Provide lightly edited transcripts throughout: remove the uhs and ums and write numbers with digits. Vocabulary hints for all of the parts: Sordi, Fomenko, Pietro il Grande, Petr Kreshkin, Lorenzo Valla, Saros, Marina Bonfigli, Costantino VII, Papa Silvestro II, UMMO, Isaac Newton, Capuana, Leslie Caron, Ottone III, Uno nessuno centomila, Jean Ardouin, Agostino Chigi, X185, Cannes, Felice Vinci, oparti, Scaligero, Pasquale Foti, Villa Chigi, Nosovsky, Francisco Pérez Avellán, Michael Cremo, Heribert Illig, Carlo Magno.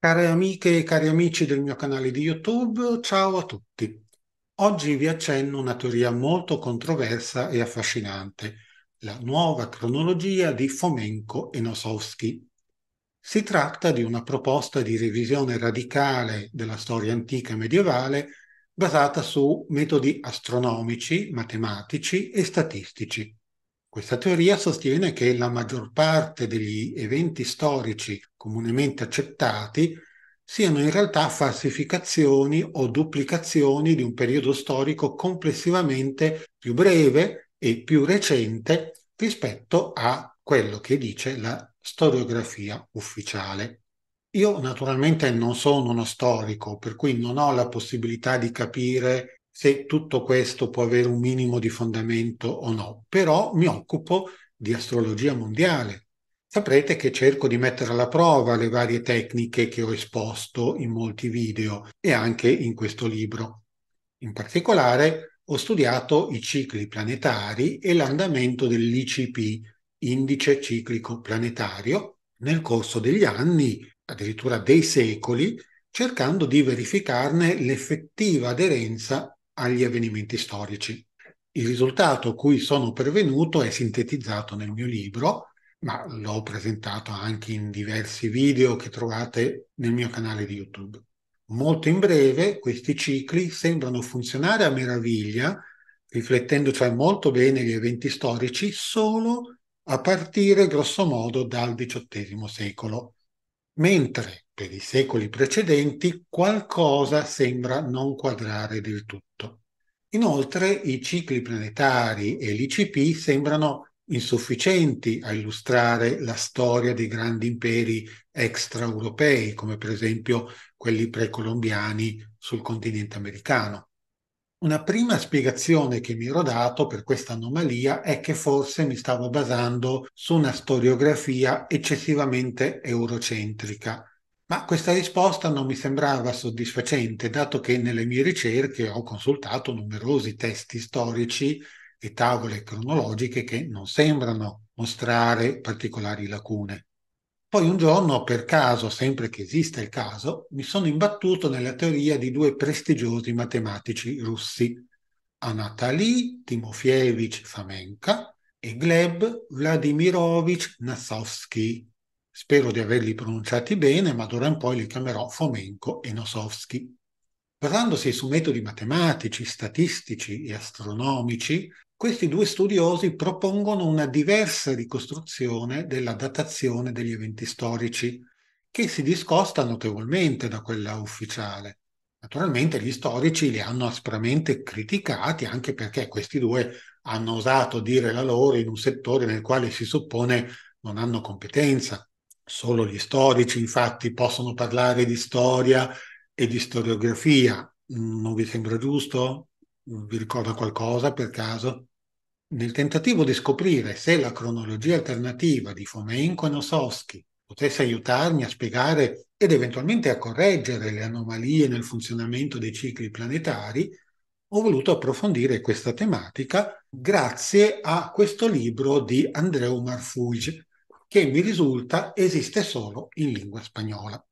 Care amiche e cari amici del mio canale di YouTube, ciao a tutti. Oggi vi accenno una teoria molto controversa e affascinante, la nuova cronologia di Fomenko e Nosovsky. Si tratta di una proposta di revisione radicale della storia antica medievale basata su metodi astronomici, matematici e statistici. Questa teoria sostiene che la maggior parte degli eventi storici comunemente accettati siano in realtà falsificazioni o duplicazioni di un periodo storico complessivamente più breve e più recente rispetto a quello che dice la storiografia ufficiale. Io naturalmente non sono uno storico, per cui non ho la possibilità di capire se tutto questo può avere un minimo di fondamento o no, però mi occupo di astrologia mondiale. Saprete che cerco di mettere alla prova le varie tecniche che ho esposto in molti video e anche in questo libro. In particolare ho studiato i cicli planetari e l'andamento dell'ICP, indice ciclico planetario, nel corso degli anni, addirittura dei secoli, cercando di verificarne l'effettiva aderenza agli avvenimenti storici. Il risultato a cui sono pervenuto è sintetizzato nel mio libro, ma l'ho presentato anche in diversi video che trovate nel mio canale di YouTube. Molto in breve, questi cicli sembrano funzionare a meraviglia, riflettendo cioè molto bene gli eventi storici solo a partire grossomodo dal XVIII secolo, mentre per i secoli precedenti qualcosa sembra non quadrare del tutto. Inoltre i cicli planetari e l'ICP sembrano insufficienti a illustrare la storia dei grandi imperi extraeuropei, come per esempio quelli precolombiani sul continente americano. Una prima spiegazione che mi ero dato per questa anomalia è che forse mi stavo basando su una storiografia eccessivamente eurocentrica, ma questa risposta non mi sembrava soddisfacente, dato che nelle mie ricerche ho consultato numerosi testi storici e tavole cronologiche che non sembrano mostrare particolari lacune. Poi un giorno, per caso, sempre che esista il caso, mi sono imbattuto nella teoria di due prestigiosi matematici russi, Anatolij Timofievich Fomenko e Gleb Vladimirovich Nosovsky. Spero di averli pronunciati bene, ma d'ora in poi li chiamerò Fomenko e Nosovsky. Basandosi su metodi matematici, statistici e astronomici, questi due studiosi propongono una diversa ricostruzione della datazione degli eventi storici, che si discosta notevolmente da quella ufficiale. Naturalmente gli storici li hanno aspramente criticati, anche perché questi due hanno osato dire la loro in un settore nel quale si suppone non hanno competenza. Solo gli storici, infatti, possono parlare di storia e di storiografia. Non vi sembra giusto? Vi ricorda qualcosa, per caso? Nel tentativo di scoprire se la cronologia alternativa di Fomenko e Nosovsky potesse aiutarmi a spiegare ed eventualmente a correggere le anomalie nel funzionamento dei cicli planetari, ho voluto approfondire questa tematica grazie a questo libro di Andrea Marfugge, che mi risulta esiste solo in lingua spagnola.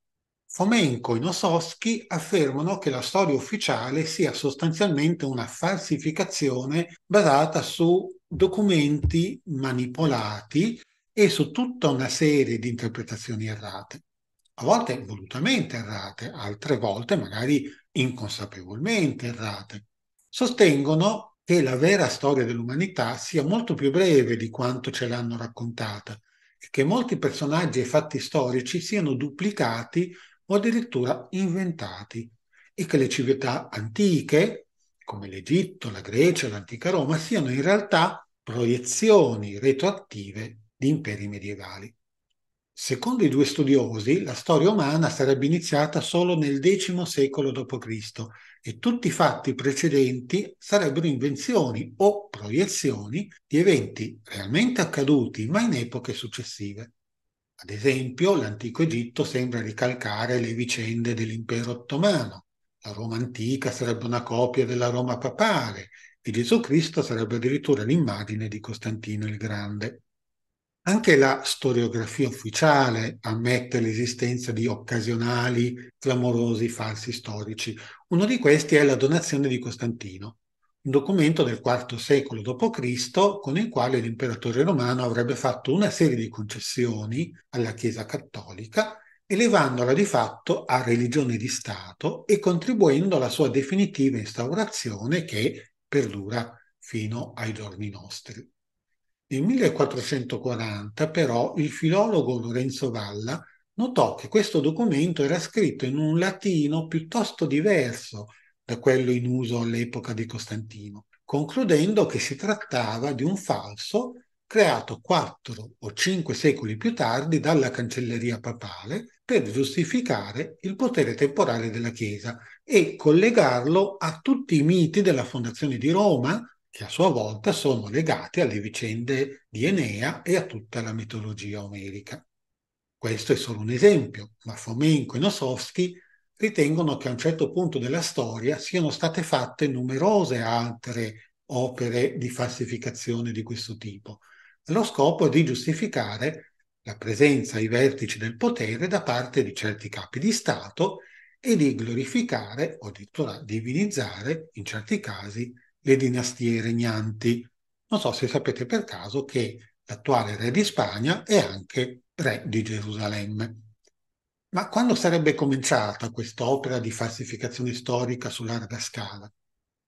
Fomenko e Nosovsky affermano che la storia ufficiale sia sostanzialmente una falsificazione basata su documenti manipolati e su tutta una serie di interpretazioni errate, a volte volutamente errate, altre volte magari inconsapevolmente errate. Sostengono che la vera storia dell'umanità sia molto più breve di quanto ce l'hanno raccontata e che molti personaggi e fatti storici siano duplicati o addirittura inventati, e che le civiltà antiche, come l'Egitto, la Grecia, l'antica Roma, siano in realtà proiezioni retroattive di imperi medievali. Secondo i due studiosi, la storia umana sarebbe iniziata solo nel X secolo d.C. e tutti i fatti precedenti sarebbero invenzioni o proiezioni di eventi realmente accaduti, ma in epoche successive. Ad esempio, l'antico Egitto sembra ricalcare le vicende dell'impero ottomano, la Roma antica sarebbe una copia della Roma papale e Gesù Cristo sarebbe addirittura l'immagine di Costantino il Grande. Anche la storiografia ufficiale ammette l'esistenza di occasionali, clamorosi falsi storici. Uno di questi è la donazione di Costantino, un documento del IV secolo d.C. con il quale l'imperatore romano avrebbe fatto una serie di concessioni alla Chiesa cattolica, elevandola di fatto a religione di Stato e contribuendo alla sua definitiva instaurazione che perdura fino ai giorni nostri. Nel 1440, però, il filologo Lorenzo Valla notò che questo documento era scritto in un latino piuttosto diverso da quello in uso all'epoca di Costantino, concludendo che si trattava di un falso creato 4 o 5 secoli più tardi dalla cancelleria papale per giustificare il potere temporale della Chiesa e collegarlo a tutti i miti della fondazione di Roma, che a sua volta sono legati alle vicende di Enea e a tutta la mitologia omerica. Questo è solo un esempio, ma Fomenko e Nosovsky ritengono che a un certo punto della storia siano state fatte numerose altre opere di falsificazione di questo tipo, allo scopo di giustificare la presenza ai vertici del potere da parte di certi capi di Stato e di glorificare o addirittura divinizzare, in certi casi, le dinastie regnanti. Non so se sapete per caso che l'attuale re di Spagna è anche re di Gerusalemme. Ma quando sarebbe cominciata quest'opera di falsificazione storica su larga scala?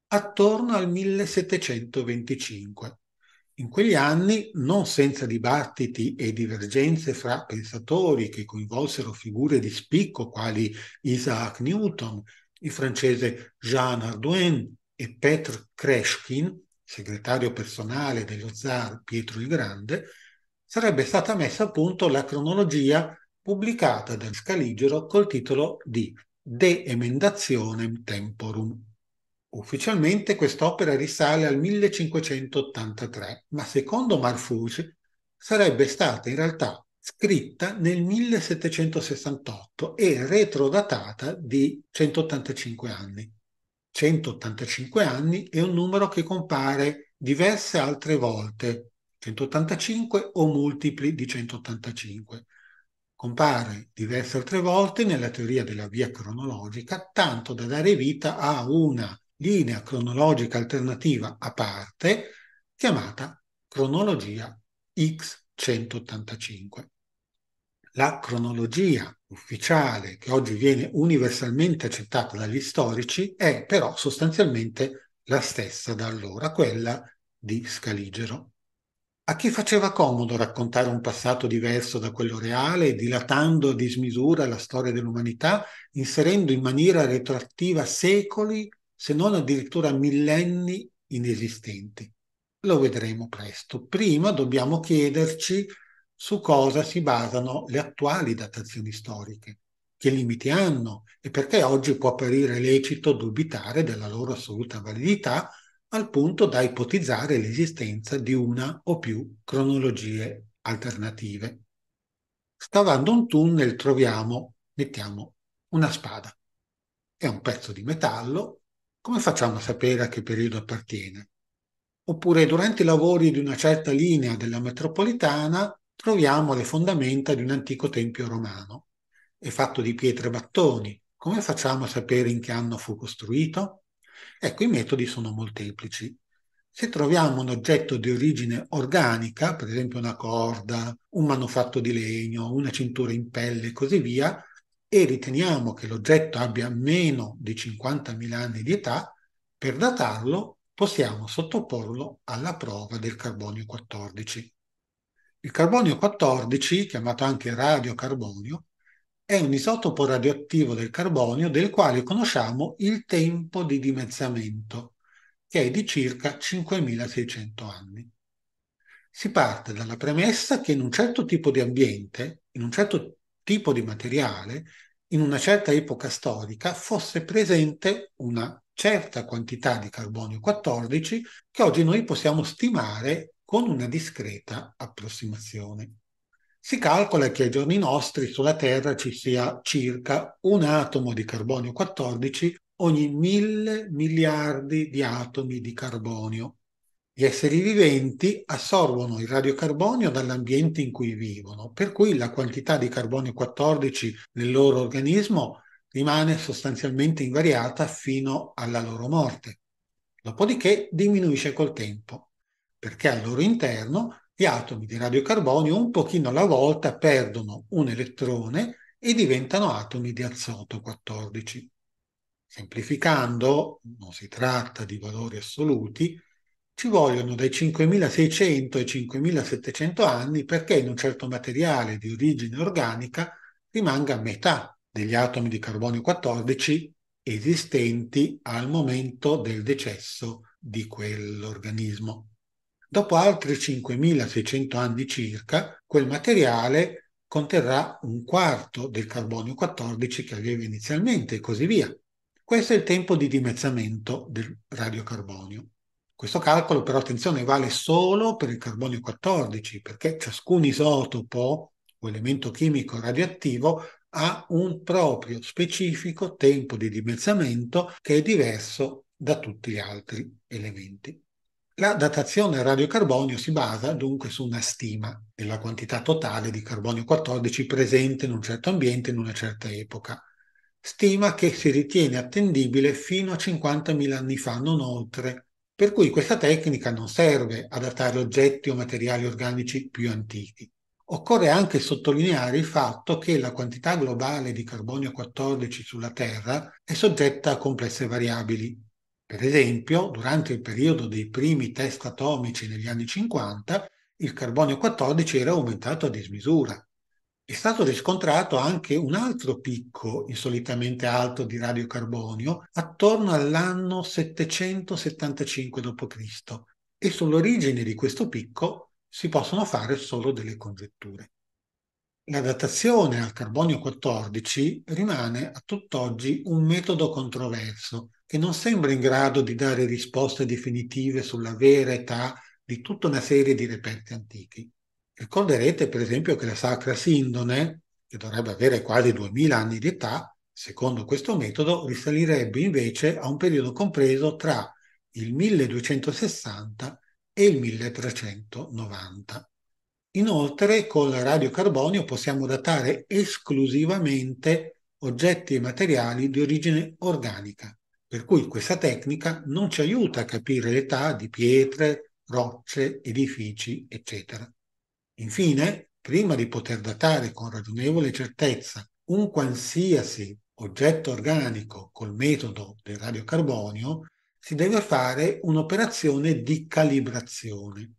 Attorno al 1725. In quegli anni, non senza dibattiti e divergenze fra pensatori che coinvolsero figure di spicco quali Isaac Newton, il francese Jean Ardouin, e Petr Kreshkin, segretario personale dello zar Pietro il Grande, sarebbe stata messa a punto la cronologia pubblicata dal Scaligero col titolo di De Emendationem Temporum. Ufficialmente quest'opera risale al 1583, ma secondo Marfugge sarebbe stata in realtà scritta nel 1768 e retrodatata di 185 anni. 185 anni è un numero che compare diverse altre volte, 185 o multipli di 185. Compare diverse altre volte nella teoria della via cronologica, tanto da dare vita a una linea cronologica alternativa a parte chiamata cronologia X185. La cronologia ufficiale, che oggi viene universalmente accettata dagli storici, è però sostanzialmente la stessa da allora, quella di Scaligero. A chi faceva comodo raccontare un passato diverso da quello reale, dilatando a dismisura la storia dell'umanità, inserendo in maniera retroattiva secoli, se non addirittura millenni inesistenti? Lo vedremo presto. Prima dobbiamo chiederci su cosa si basano le attuali datazioni storiche, che limiti hanno e perché oggi può apparire lecito dubitare della loro assoluta validità al punto da ipotizzare l'esistenza di una o più cronologie alternative. Scavando un tunnel troviamo, mettiamo, una spada. È un pezzo di metallo, come facciamo a sapere a che periodo appartiene? Oppure durante i lavori di una certa linea della metropolitana troviamo le fondamenta di un antico tempio romano. È fatto di pietre e mattoni. Come facciamo a sapere in che anno fu costruito? Ecco, i metodi sono molteplici. Se troviamo un oggetto di origine organica, per esempio una corda, un manufatto di legno, una cintura in pelle e così via, e riteniamo che l'oggetto abbia meno di 50.000 anni di età, per datarlo possiamo sottoporlo alla prova del carbonio 14. Il carbonio 14, chiamato anche radiocarbonio, è un isotopo radioattivo del carbonio del quale conosciamo il tempo di dimezzamento, che è di circa 5.600 anni. Si parte dalla premessa che in un certo tipo di ambiente, in un certo tipo di materiale, in una certa epoca storica, fosse presente una certa quantità di carbonio 14 che oggi noi possiamo stimare con una discreta approssimazione. Si calcola che ai giorni nostri sulla Terra ci sia circa un atomo di carbonio 14 ogni 1.000 miliardi di atomi di carbonio. Gli esseri viventi assorbono il radiocarbonio dall'ambiente in cui vivono, per cui la quantità di carbonio 14 nel loro organismo rimane sostanzialmente invariata fino alla loro morte. Dopodiché diminuisce col tempo, perché al loro interno gli atomi di radiocarbonio un pochino alla volta perdono un elettrone e diventano atomi di azoto 14. Semplificando, non si tratta di valori assoluti, ci vogliono dai 5.600 ai 5.700 anni perché in un certo materiale di origine organica rimanga metà degli atomi di carbonio 14 esistenti al momento del decesso di quell'organismo. Dopo altri 5.600 anni circa, quel materiale conterrà un quarto del carbonio 14 che aveva inizialmente e così via. Questo è il tempo di dimezzamento del radiocarbonio. Questo calcolo però, attenzione, vale solo per il carbonio 14 perché ciascun isotopo o elemento chimico radioattivo ha un proprio specifico tempo di dimezzamento che è diverso da tutti gli altri elementi. La datazione al radiocarbonio si basa dunque su una stima della quantità totale di carbonio 14 presente in un certo ambiente in una certa epoca, stima che si ritiene attendibile fino a 50.000 anni fa, non oltre, per cui questa tecnica non serve a datare oggetti o materiali organici più antichi. Occorre anche sottolineare il fatto che la quantità globale di carbonio 14 sulla Terra è soggetta a complesse variabili. Per esempio, durante il periodo dei primi test atomici negli anni 50, il carbonio 14 era aumentato a dismisura. È stato riscontrato anche un altro picco insolitamente alto di radiocarbonio attorno all'anno 775 d.C. e sull'origine di questo picco si possono fare solo delle congetture. La datazione al carbonio 14 rimane a tutt'oggi un metodo controverso che non sembra in grado di dare risposte definitive sulla vera età di tutta una serie di reperti antichi. Ricorderete per esempio che la Sacra Sindone, che dovrebbe avere quasi 2000 anni di età, secondo questo metodo risalirebbe invece a un periodo compreso tra il 1260 e il 1390. Inoltre, con il radiocarbonio possiamo datare esclusivamente oggetti e materiali di origine organica, per cui questa tecnica non ci aiuta a capire l'età di pietre, rocce, edifici, eccetera. Infine, prima di poter datare con ragionevole certezza un qualsiasi oggetto organico col metodo del radiocarbonio, si deve fare un'operazione di calibrazione.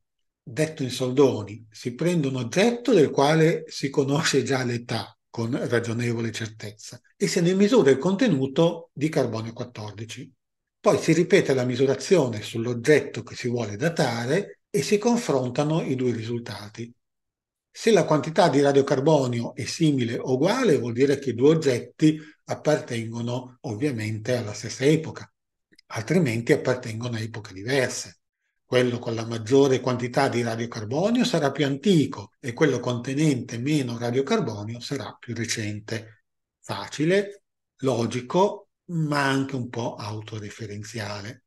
Detto in soldoni, si prende un oggetto del quale si conosce già l'età con ragionevole certezza e se ne misura il contenuto di carbonio 14. Poi si ripete la misurazione sull'oggetto che si vuole datare e si confrontano i due risultati. Se la quantità di radiocarbonio è simile o uguale, vuol dire che i due oggetti appartengono ovviamente alla stessa epoca. Altrimenti appartengono a epoche diverse. Quello con la maggiore quantità di radiocarbonio sarà più antico e quello contenente meno radiocarbonio sarà più recente. Facile, logico, ma anche un po' autoreferenziale.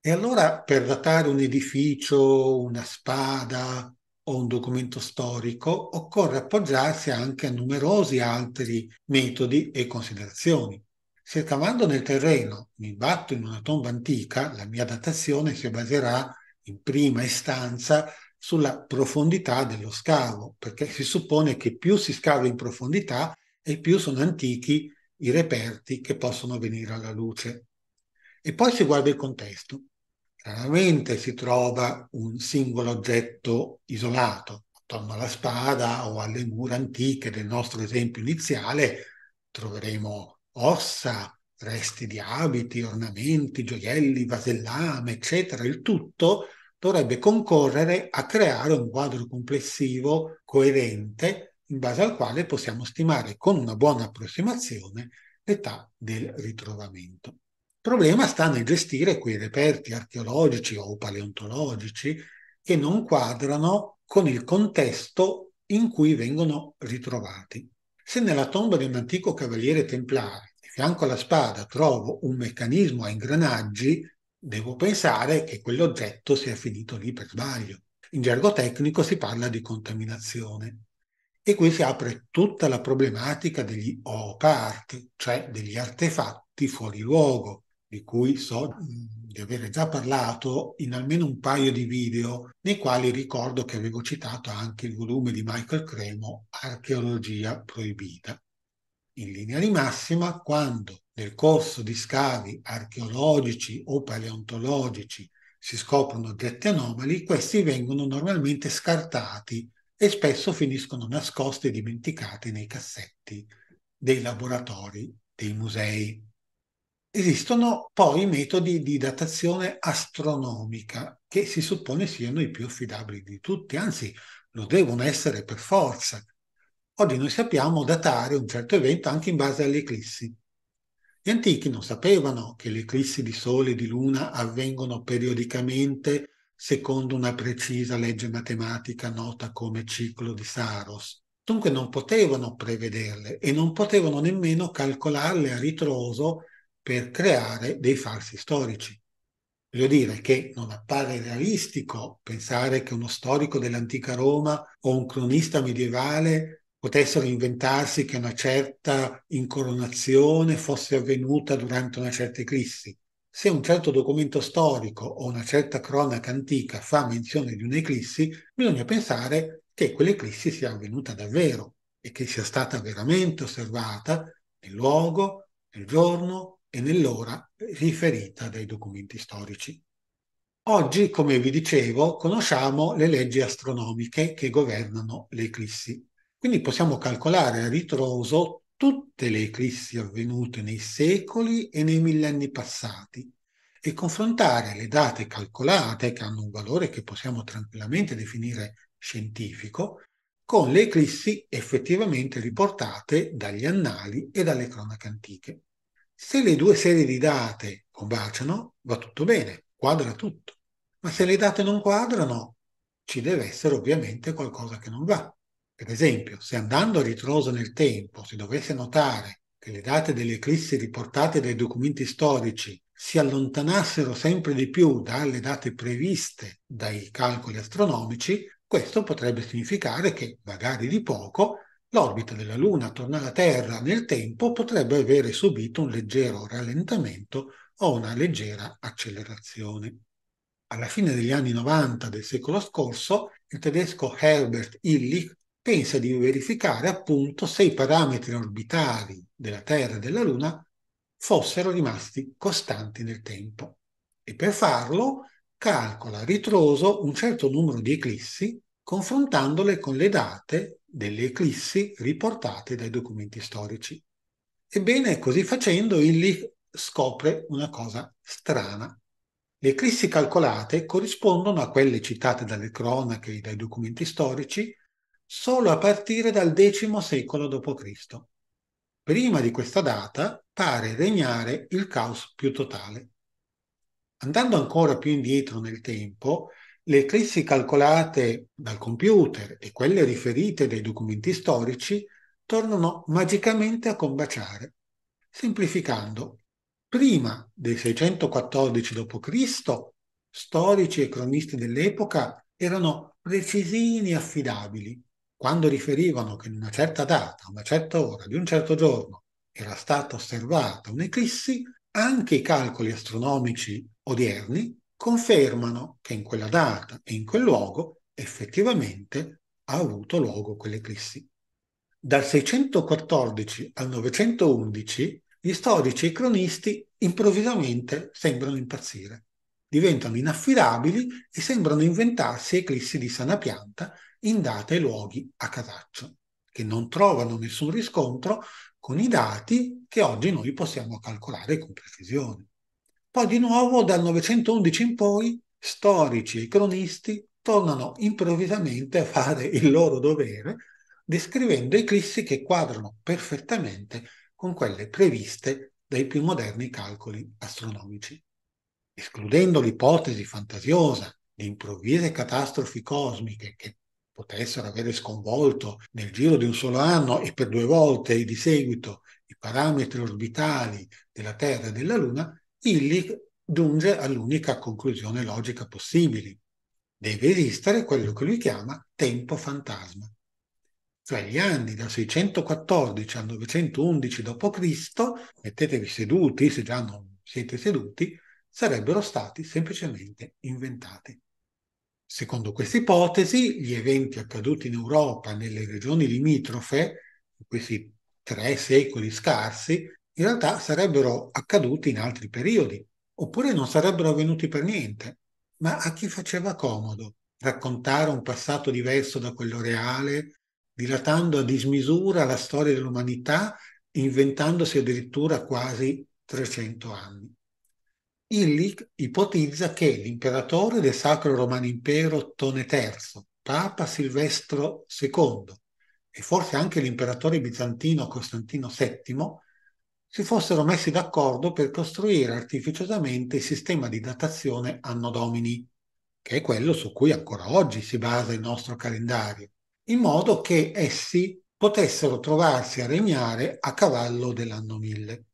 E allora per datare un edificio, una spada o un documento storico occorre appoggiarsi anche a numerosi altri metodi e considerazioni. Se scavando nel terreno mi imbatto in una tomba antica, la mia datazione si baserà in prima istanza sulla profondità dello scavo, perché si suppone che più si scava in profondità e più sono antichi i reperti che possono venire alla luce. E poi si guarda il contesto. Raramente si trova un singolo oggetto isolato, attorno alla spada o alle mura antiche del nostro esempio iniziale troveremo ossa, resti di abiti, ornamenti, gioielli, vasellame, eccetera. Il tutto dovrebbe concorrere a creare un quadro complessivo coerente in base al quale possiamo stimare con una buona approssimazione l'età del ritrovamento. Il problema sta nel gestire quei reperti archeologici o paleontologici che non quadrano con il contesto in cui vengono ritrovati. Se nella tomba di un antico cavaliere templare, di fianco alla spada, trovo un meccanismo a ingranaggi, devo pensare che quell'oggetto sia finito lì per sbaglio. In gergo tecnico si parla di contaminazione. E qui si apre tutta la problematica degli oparti, cioè degli artefatti fuori luogo, di cui so di avere già parlato in almeno un paio di video, nei quali ricordo che avevo citato anche il volume di Michael Cremo, Archeologia proibita. In linea di massima, quando nel corso di scavi archeologici o paleontologici si scoprono oggetti anomali, questi vengono normalmente scartati e spesso finiscono nascosti e dimenticati nei cassetti dei laboratori, dei musei. Esistono poi metodi di datazione astronomica che si suppone siano i più affidabili di tutti, anzi lo devono essere per forza. Oggi noi sappiamo datare un certo evento anche in base alle eclissi. Gli antichi non sapevano che le eclissi di Sole e di Luna avvengono periodicamente secondo una precisa legge matematica nota come ciclo di Saros. Dunque non potevano prevederle e non potevano nemmeno calcolarle a ritroso per creare dei falsi storici. Voglio dire che non appare realistico pensare che uno storico dell'antica Roma o un cronista medievale potessero inventarsi che una certa incoronazione fosse avvenuta durante una certa eclissi. Se un certo documento storico o una certa cronaca antica fa menzione di un'eclissi, bisogna pensare che quell'eclissi sia avvenuta davvero e che sia stata veramente osservata nel luogo, nel giorno e nell'ora riferita dai documenti storici. Oggi, come vi dicevo, conosciamo le leggi astronomiche che governano le eclissi. Quindi possiamo calcolare a ritroso tutte le eclissi avvenute nei secoli e nei millenni passati e confrontare le date calcolate, che hanno un valore che possiamo tranquillamente definire scientifico, con le eclissi effettivamente riportate dagli annali e dalle cronache antiche. Se le due serie di date combaciano, va tutto bene, quadra tutto. Ma se le date non quadrano, ci deve essere ovviamente qualcosa che non va. Per esempio, se andando a ritroso nel tempo si dovesse notare che le date delle eclissi riportate dai documenti storici si allontanassero sempre di più dalle date previste dai calcoli astronomici, questo potrebbe significare che, magari di poco, l'orbita della Luna attorno alla Terra nel tempo potrebbe avere subito un leggero rallentamento o una leggera accelerazione. Alla fine degli anni 90 del secolo scorso, il tedesco Heribert Illig pensa di verificare appunto se i parametri orbitali della Terra e della Luna fossero rimasti costanti nel tempo. E per farlo calcola a ritroso un certo numero di eclissi confrontandole con le date delle eclissi riportate dai documenti storici. Ebbene, così facendo, Illig scopre una cosa strana. Le eclissi calcolate corrispondono a quelle citate dalle cronache e dai documenti storici solo a partire dal X secolo d.C. Prima di questa data pare regnare il caos più totale. Andando ancora più indietro nel tempo, le eclissi calcolate dal computer e quelle riferite dai documenti storici tornano magicamente a combaciare. Semplificando, prima del 614 d.C., storici e cronisti dell'epoca erano precisini e affidabili. Quando riferivano che in una certa data, una certa ora, di un certo giorno era stata osservata un'eclissi, anche i calcoli astronomici odierni confermano che in quella data e in quel luogo effettivamente ha avuto luogo quell'eclissi. Dal 614 al 911 gli storici e i cronisti improvvisamente sembrano impazzire. Diventano inaffidabili e sembrano inventarsi eclissi di sana pianta in date e luoghi a casaccio, che non trovano nessun riscontro con i dati che oggi noi possiamo calcolare con precisione. Poi di nuovo dal 911 in poi storici e cronisti tornano improvvisamente a fare il loro dovere descrivendo eclissi che quadrano perfettamente con quelle previste dai più moderni calcoli astronomici. Escludendo l'ipotesi fantasiosa di improvvise catastrofi cosmiche che potessero avere sconvolto nel giro di un solo anno e per due volte di seguito i parametri orbitali della Terra e della Luna, Illig giunge all'unica conclusione logica possibile. Deve esistere quello che lui chiama tempo fantasma. Tra gli anni da 614 al 911 d.C., mettetevi seduti, se già non siete seduti, sarebbero stati semplicemente inventati. Secondo questa ipotesi, gli eventi accaduti in Europa, nelle regioni limitrofe, in questi 3 secoli scarsi, in realtà sarebbero accaduti in altri periodi, oppure non sarebbero avvenuti per niente. Ma a chi faceva comodo raccontare un passato diverso da quello reale, dilatando a dismisura la storia dell'umanità, inventandosi addirittura quasi 300 anni. Illig ipotizza che l'imperatore del Sacro Romano Impero Ottone III, Papa Silvestro II e forse anche l'imperatore bizantino Costantino VII si fossero messi d'accordo per costruire artificiosamente il sistema di datazione anno domini, che è quello su cui ancora oggi si basa il nostro calendario, in modo che essi potessero trovarsi a regnare a cavallo dell'anno 1000.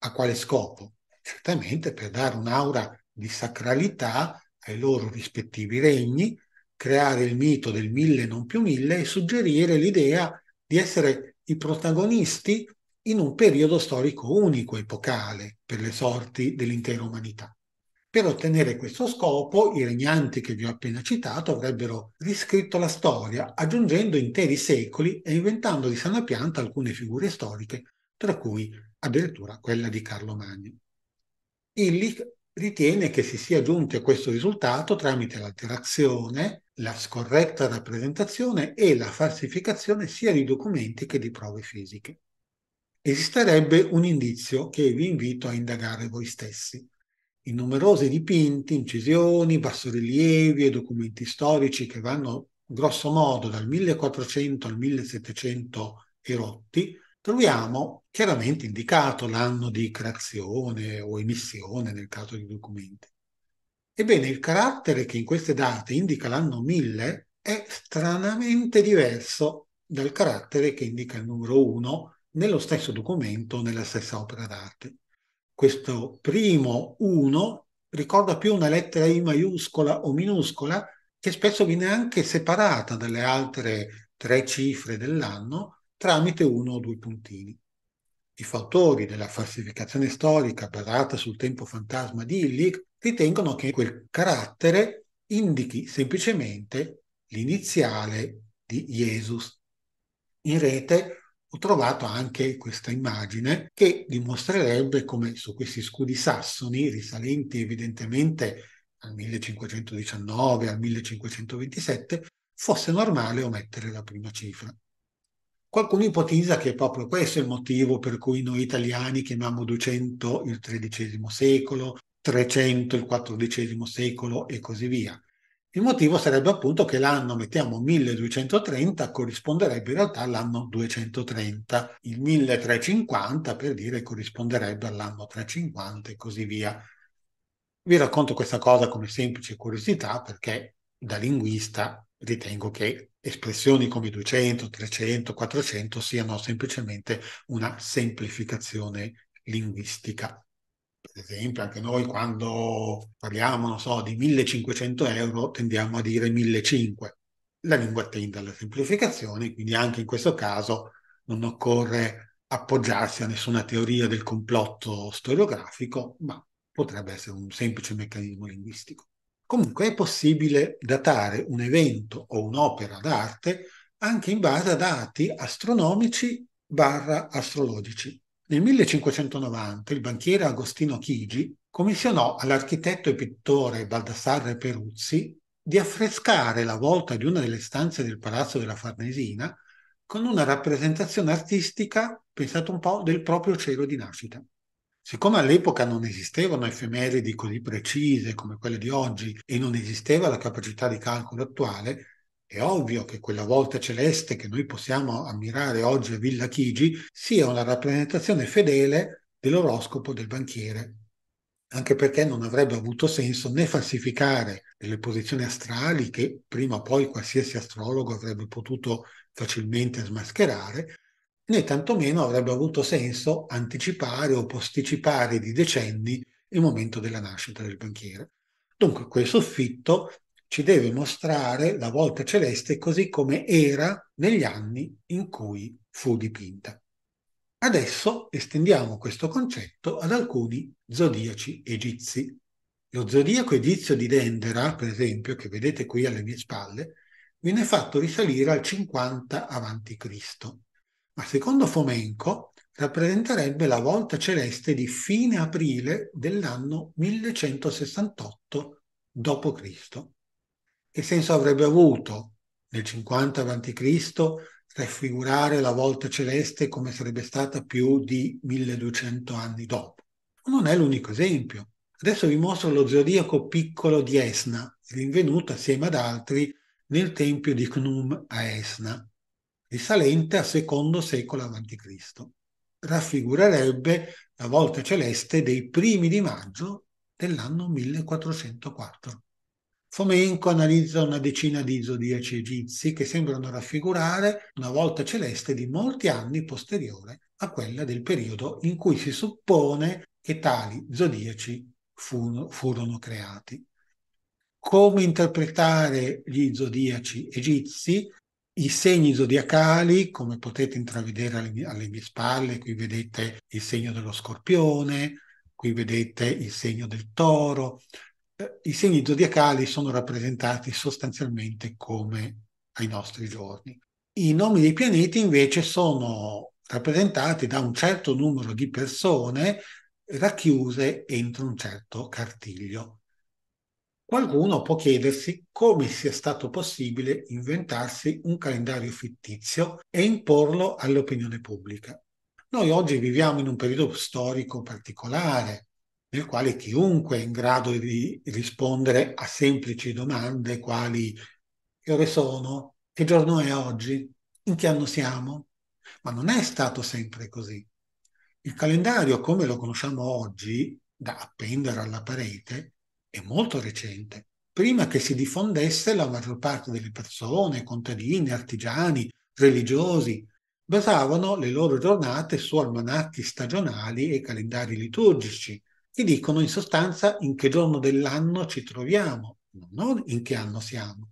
A quale scopo? Certamente per dare un'aura di sacralità ai loro rispettivi regni, creare il mito del 1000 non più 1000 e suggerire l'idea di essere i protagonisti in un periodo storico unico, epocale, per le sorti dell'intera umanità. Per ottenere questo scopo, i regnanti che vi ho appena citato avrebbero riscritto la storia, aggiungendo interi secoli e inventando di sana pianta alcune figure storiche, tra cui addirittura quella di Carlo Magno. Illig ritiene che si sia giunti a questo risultato tramite l'alterazione, la scorretta rappresentazione e la falsificazione sia di documenti che di prove fisiche. Esisterebbe un indizio che vi invito a indagare voi stessi. I numerosi dipinti, incisioni, bassorilievi e documenti storici che vanno grosso modo dal 1400 al 1700 e rotti, troviamo chiaramente indicato l'anno di creazione o emissione nel caso di documenti. Ebbene, il carattere che in queste date indica l'anno 1000 è stranamente diverso dal carattere che indica il numero 1 nello stesso documento, nella stessa opera d'arte. Questo primo 1 ricorda più una lettera I maiuscola o minuscola, che spesso viene anche separata dalle altre 3 cifre dell'anno tramite 1 o 2 puntini. I fautori della falsificazione storica basata sul tempo fantasma di Illig ritengono che quel carattere indichi semplicemente l'iniziale di Jesus. In rete ho trovato anche questa immagine che dimostrerebbe come su questi scudi sassoni, risalenti evidentemente al 1519, al 1527, fosse normale omettere la prima cifra. Qualcuno ipotizza che è proprio questo il motivo per cui noi italiani chiamiamo 200 il XIII secolo, 300 il XIV secolo e così via. Il motivo sarebbe appunto che l'anno, mettiamo 1230, corrisponderebbe in realtà all'anno 230, il 1350 per dire corrisponderebbe all'anno 350 e così via. Vi racconto questa cosa come semplice curiosità perché da linguista ritengo che espressioni come 200, 300, 400 siano semplicemente una semplificazione linguistica. Per esempio, anche noi quando parliamo, non so, di 1500 euro tendiamo a dire 1500. La lingua tende alla semplificazione, quindi anche in questo caso non occorre appoggiarsi a nessuna teoria del complotto storiografico, ma potrebbe essere un semplice meccanismo linguistico. Comunque è possibile datare un evento o un'opera d'arte anche in base a dati astronomici / astrologici. Nel 1590 il banchiere Agostino Chigi commissionò all'architetto e pittore Baldassarre Peruzzi di affrescare la volta di una delle stanze del Palazzo della Farnesina con una rappresentazione artistica, pensate un po', del proprio cielo di nascita. Siccome all'epoca non esistevano effemeridi così precise come quelle di oggi e non esisteva la capacità di calcolo attuale, è ovvio che quella volta celeste che noi possiamo ammirare oggi a Villa Chigi sia una rappresentazione fedele dell'oroscopo del banchiere, anche perché non avrebbe avuto senso né falsificare delle posizioni astrali che prima o poi qualsiasi astrologo avrebbe potuto facilmente smascherare, né tantomeno avrebbe avuto senso anticipare o posticipare di decenni il momento della nascita del banchiere. Dunque quel soffitto ci deve mostrare la volta celeste così come era negli anni in cui fu dipinta. Adesso estendiamo questo concetto ad alcuni zodiaci egizi. Lo zodiaco egizio di Dendera, per esempio, che vedete qui alle mie spalle, viene fatto risalire al 50 a.C., ma secondo Fomenko rappresenterebbe la volta celeste di fine aprile dell'anno 1168 d.C. Che senso avrebbe avuto nel 50 a.C. raffigurare la volta celeste come sarebbe stata più di 1200 anni dopo? Non è l'unico esempio. Adesso vi mostro lo zodiaco piccolo di Esna, rinvenuto assieme ad altri nel tempio di Cnum a Esna, risalente al II secolo a.C. Raffigurerebbe la volta celeste dei primi di maggio dell'anno 1404. Fomenko analizza una decina di zodiaci egizi che sembrano raffigurare una volta celeste di molti anni posteriore a quella del periodo in cui si suppone che tali zodiaci furono creati. Come interpretare gli zodiaci egizi? I segni zodiacali, come potete intravedere alle mie spalle, qui vedete il segno dello scorpione, qui vedete il segno del toro. I segni zodiacali sono rappresentati sostanzialmente come ai nostri giorni. I nomi dei pianeti invece sono rappresentati da un certo numero di persone racchiuse entro un certo cartiglio. Qualcuno può chiedersi come sia stato possibile inventarsi un calendario fittizio e imporlo all'opinione pubblica. Noi oggi viviamo in un periodo storico particolare, nel quale chiunque è in grado di rispondere a semplici domande quali che ore sono, che giorno è oggi, in che anno siamo, ma non è stato sempre così. Il calendario, come lo conosciamo oggi, da appendere alla parete, è molto recente. Prima che si diffondesse la maggior parte delle persone, contadini, artigiani, religiosi, basavano le loro giornate su almanacchi stagionali e calendari liturgici, che dicono in sostanza in che giorno dell'anno ci troviamo, non in che anno siamo.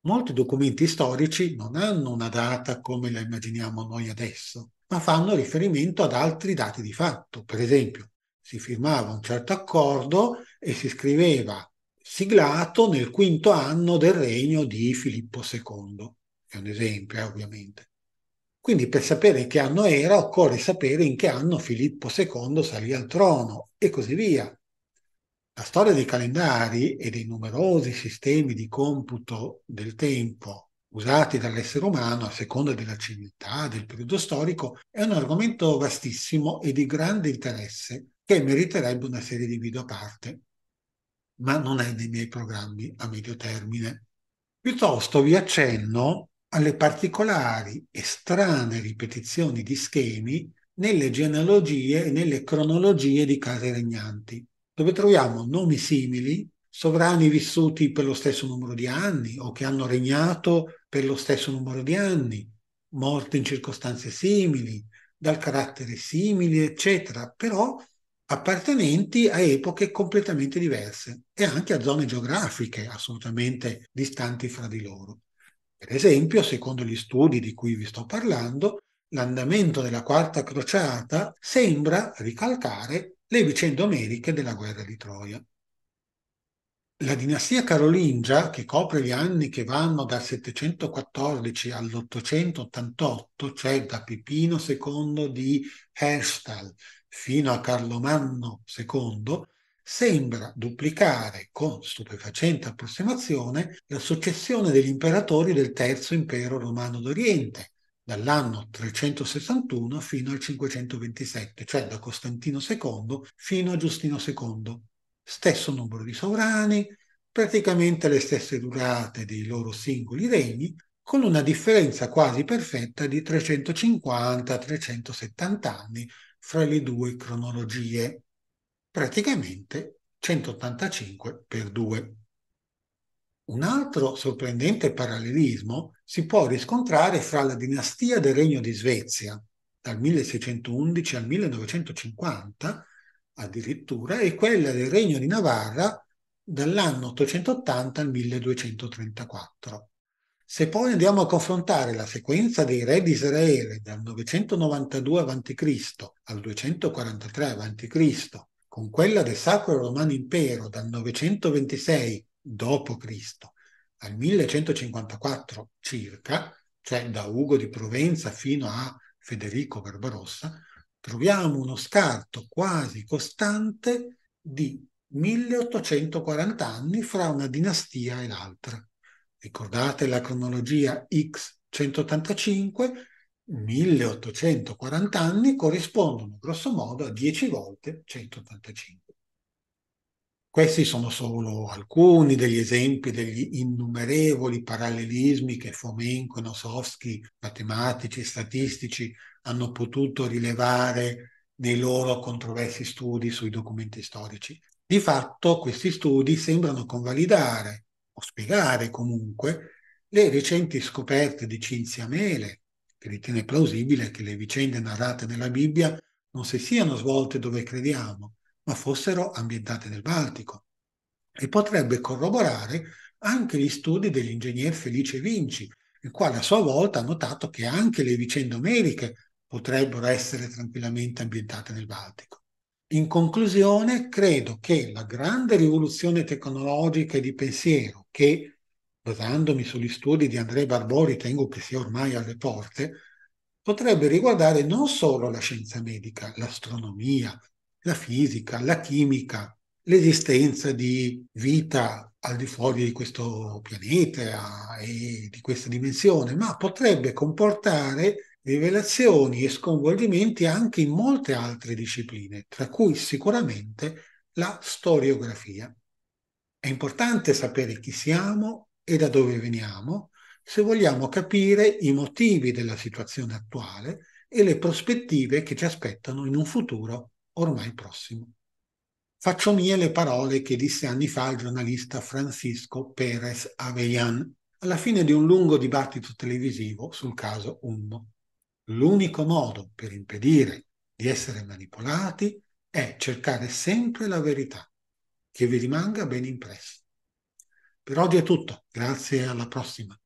Molti documenti storici non hanno una data come la immaginiamo noi adesso, ma fanno riferimento ad altri dati di fatto. Per esempio, si firmava un certo accordo e si scriveva siglato nel quinto anno del regno di Filippo II. È un esempio, ovviamente. Quindi per sapere che anno era occorre sapere in che anno Filippo II salì al trono e così via. La storia dei calendari e dei numerosi sistemi di computo del tempo usati dall'essere umano a seconda della civiltà, del periodo storico, è un argomento vastissimo e di grande interesse, che meriterebbe una serie di video a parte, ma non è nei miei programmi a medio termine. Piuttosto vi accenno alle particolari e strane ripetizioni di schemi nelle genealogie e nelle cronologie di case regnanti, dove troviamo nomi simili, sovrani vissuti per lo stesso numero di anni o che hanno regnato per lo stesso numero di anni, morti in circostanze simili, dal carattere simile, eccetera, però appartenenti a epoche completamente diverse e anche a zone geografiche assolutamente distanti fra di loro. Per esempio, secondo gli studi di cui vi sto parlando, l'andamento della Quarta Crociata sembra ricalcare le vicende omeriche della guerra di Troia. La dinastia carolingia, che copre gli anni che vanno dal 714 all'888, cioè da Pipino II di Herstal fino a Carlo Magno II, sembra duplicare con stupefacente approssimazione la successione degli imperatori del Terzo Impero Romano d'Oriente, dall'anno 361 fino al 527, cioè da Costantino II fino a Giustino II. Stesso numero di sovrani, praticamente le stesse durate dei loro singoli regni, con una differenza quasi perfetta di 350-370 anni fra le due cronologie, praticamente 185 per 2. Un altro sorprendente parallelismo si può riscontrare fra la dinastia del Regno di Svezia, dal 1611 al 1950, addirittura, e quella del Regno di Navarra dall'anno 880 al 1234. Se poi andiamo a confrontare la sequenza dei re di Israele dal 992 a.C. al 243 a.C. con quella del Sacro Romano Impero dal 926 d.C. al 1154 circa, cioè da Ugo di Provenza fino a Federico Barbarossa, troviamo uno scarto quasi costante di 1840 anni fra una dinastia e l'altra. Ricordate la cronologia X185? 1840 anni corrispondono grossomodo a 10 volte 185. Questi sono solo alcuni degli esempi degli innumerevoli parallelismi che Fomenko e Nosovsky, matematici e statistici, hanno potuto rilevare nei loro controversi studi sui documenti storici. Di fatto questi studi sembrano convalidare o spiegare comunque le recenti scoperte di Cinzia Mele, che ritiene plausibile che le vicende narrate nella Bibbia non si siano svolte dove crediamo, ma fossero ambientate nel Baltico, e potrebbe corroborare anche gli studi dell'ingegner Felice Vinci, il quale a sua volta ha notato che anche le vicende omeriche potrebbero essere tranquillamente ambientate nel Baltico. In conclusione, credo che la grande rivoluzione tecnologica e di pensiero che, basandomi sugli studi di Andrea Marfugge, ritengo che sia ormai alle porte, potrebbe riguardare non solo la scienza medica, l'astronomia, la fisica, la chimica, l'esistenza di vita al di fuori di questo pianeta e di questa dimensione, ma potrebbe comportare rivelazioni e sconvolgimenti anche in molte altre discipline, tra cui sicuramente la storiografia. È importante sapere chi siamo e da dove veniamo, se vogliamo capire i motivi della situazione attuale e le prospettive che ci aspettano in un futuro ormai prossimo. Faccio mie le parole che disse anni fa il giornalista Francisco Pérez Avellán alla fine di un lungo dibattito televisivo sul caso UMMO. L'unico modo per impedire di essere manipolati è cercare sempre la verità, che vi rimanga ben impressa. Per oggi è tutto, grazie, alla prossima.